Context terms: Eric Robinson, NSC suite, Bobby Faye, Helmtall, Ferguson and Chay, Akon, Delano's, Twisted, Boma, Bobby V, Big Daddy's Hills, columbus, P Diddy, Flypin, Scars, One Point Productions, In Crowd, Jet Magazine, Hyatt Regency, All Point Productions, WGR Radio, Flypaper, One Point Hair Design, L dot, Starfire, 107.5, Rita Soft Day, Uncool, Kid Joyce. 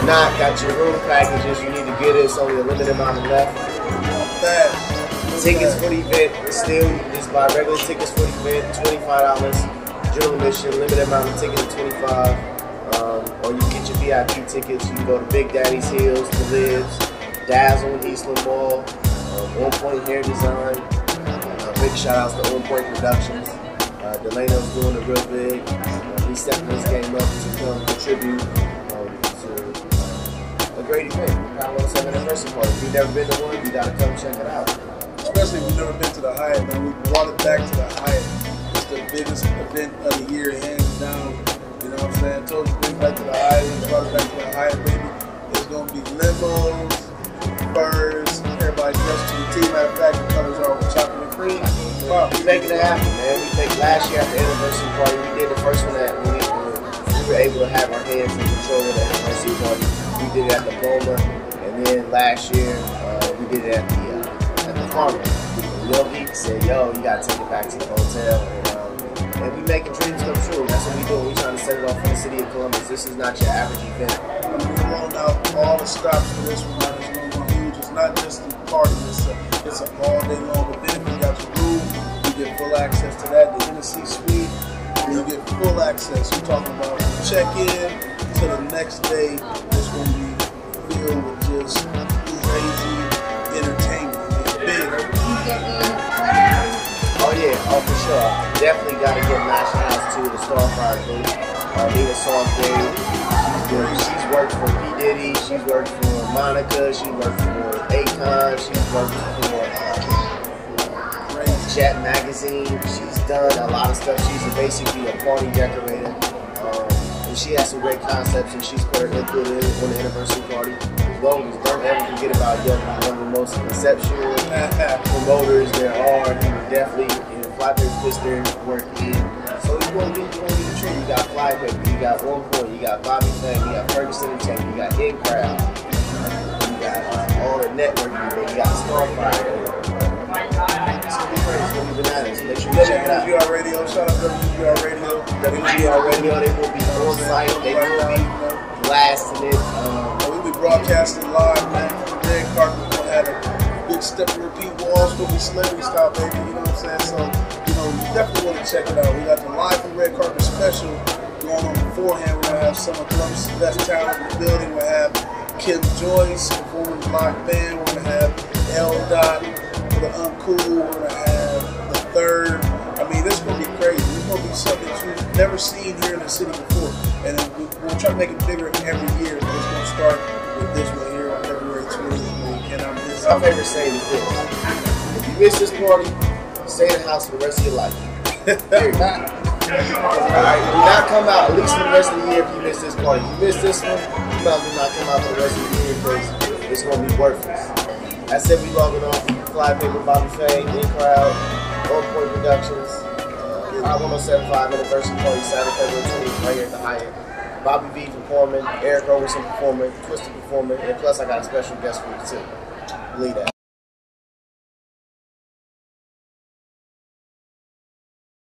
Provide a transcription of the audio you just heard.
If not, got your room packages. You need to get it. It's only a limited amount of left. Tickets for the event. Still, you can just buy regular tickets for the event, $25. General admission, limited amount of tickets, $25. Or you get your VIP tickets. You can go to Big Daddy's Hills, The Lives, Dazzle in Eastland Mall, One Point Hair Design. Big shout outs to One Point Productions. Delano's doing it real big. He's stepping this game up to come contribute to a great event. Kind of 107 anniversary party. If you've never been to one, you gotta come check it out. Especially if you've never been to the Hyatt, man. We brought it back to the Hyatt. It's the biggest event of the year, hands down. You know what I'm saying? Told you bring back to the island, brought it back to the Hyatt, baby. There's gonna be limos, birds, everybody dressed to the team. Matter of fact, the colors are all chocolate and cream. Wow, we making it happen, man. We think last year at the anniversary party, we did the first one that we were able to have our hands in control of the anniversary party. We did it at the Boma, and then last year we did it at the Farmer. Yo, he said, "Yo, you gotta take it back to the hotel." And we making dreams come true. That's what we doing. We trying to set it off for the city of Columbus. This is not your average event. We rolled out all the stops for this one. It's going to be huge. It's not just the party. It's an all day long event. We got your room. You get full access to that. The NSC suite. You get full access. We're talking about check in to the next day. It's going to be filled with just crazy entertainment. It's big. Oh yeah, oh for sure. Definitely gotta give nice shout-outs to the Starfire group. Rita Soft Day. She's worked for P Diddy, she's worked for Monica, she worked for Akon, she's worked for Jet Magazine. She's done a lot of stuff. She's basically a party decorator. And she has some great concepts and she's quite included on the anniversary party. As long as don't ever forget about Young, one of the most conceptual promoters there are. He was definitely in Flypin, Twisted, work in. So you won't need a tree. You got Flypaper, you got One Point, you got Bobby Faye, you got Ferguson and Chay, you got In Crowd, you got all the networking, you got Starfire. Make sure you check it out. WGR Radio, shout out to WGR Radio. WGR Radio, they will be on site, they will be blasting it. We'll be broadcasting live, man. From the red carpet, we're gonna have a big step and repeat walls, we'll be celebrity style, baby, you know what I'm saying? So, you know, you definitely want to check it out. We got the live and red carpet special going on beforehand. We're gonna have some of Columbus' best talent in the building. We'll have Kid Joyce performing live band. We're gonna have L Dot, the Uncool. We're gonna have the Third. I mean, this is gonna be crazy. This is gonna be something that you've never seen here in the city before, and we'll try to make it bigger every year. But it's gonna start with this one here on February 20th, and I'm just my favorite saying is this: if you miss this party, stay in the house for the rest of your life. Alright, do not come out at least for the rest of the year if you miss this party. If you miss this one, you might as well not come out for the rest of the year because it's gonna be worthless. I said we logging off Flypaper, Bobby Faye, In Crowd, All Point Productions, 107.5 anniversary party, Saturday, February 20th, right here at the Hyatt. Bobby V performing, Eric Robinson performing, Twisted performing, and plus I got a special guest for you too. Believe that.